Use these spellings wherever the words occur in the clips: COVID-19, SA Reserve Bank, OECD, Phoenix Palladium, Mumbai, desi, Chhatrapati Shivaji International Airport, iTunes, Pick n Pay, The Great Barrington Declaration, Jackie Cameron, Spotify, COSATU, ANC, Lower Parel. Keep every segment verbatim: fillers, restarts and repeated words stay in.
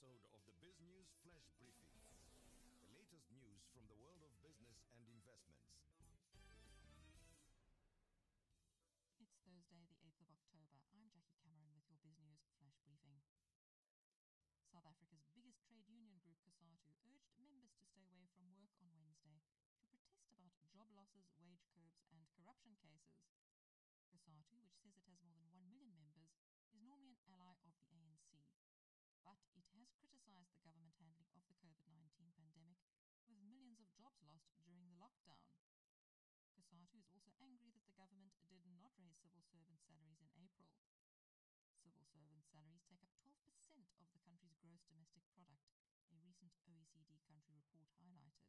episode of the Biz News Flash Briefing. The latest news from the world of business and investments. It's Thursday, the eighth of October. I'm Jackie Cameron with your Biz News Flash Briefing. South Africa's biggest trade union group, COSATU, urged members to stay away from work on Wednesday to protest about job losses, wage curbs and corruption cases. COSATU, which says it has more than one million members, is normally an ally of the A N C, but it has criticised the government handling of the COVID nineteen pandemic, with millions of jobs lost during the lockdown. COSATU is also angry that the government did not raise civil servant salaries in April. Civil servant salaries take up twelve percent of the country's gross domestic product, a recent O E C D country report highlighted.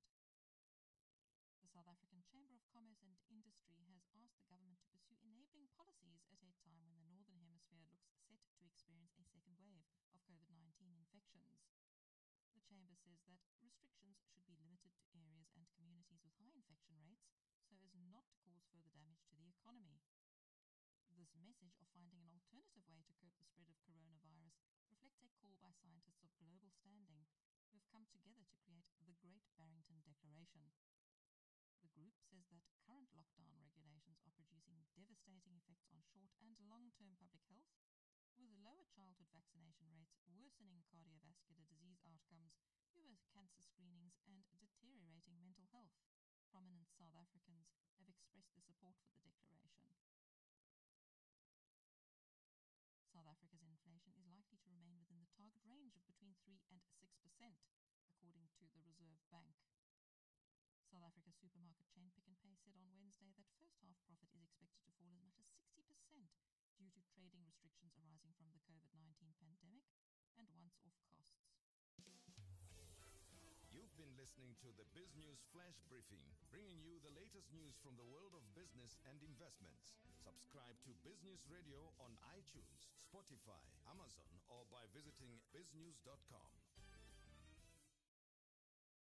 The South African Chamber of Commerce and Industry has asked the government to pursue enabling policies at a time when the Northern Hemisphere looks set to experience a second wave of COVID nineteen infections. The Chamber says that restrictions should be limited to areas and communities with high infection rates so as not to cause further damage to the economy. This message of finding an alternative way to curb the spread of coronavirus reflects a call by scientists of global standing who have come together to create the Great Barrington Declaration. The group says that current lockdown regulations are producing devastating effects on short and long-term public health, with lower childhood vaccination rates, worsening cardiovascular disease outcomes, fewer cancer screenings and deteriorating mental health. Prominent South Africans have expressed their support for the declaration. South Africa's inflation is likely to remain within the target range of between three and six percent, according to the Reserve Bank. South Africa's supermarket chain Pick n Pay said on Wednesday that first-half profit is expected to fall as much as sixty percent due to trading restrictions arising from the COVID nineteen pandemic and once-off costs. You've been listening to the Biz News Flash Briefing, bringing you the latest news from the world of business and investments. Subscribe to Biz News Radio on iTunes, Spotify, Amazon, or by visiting biz news dot com.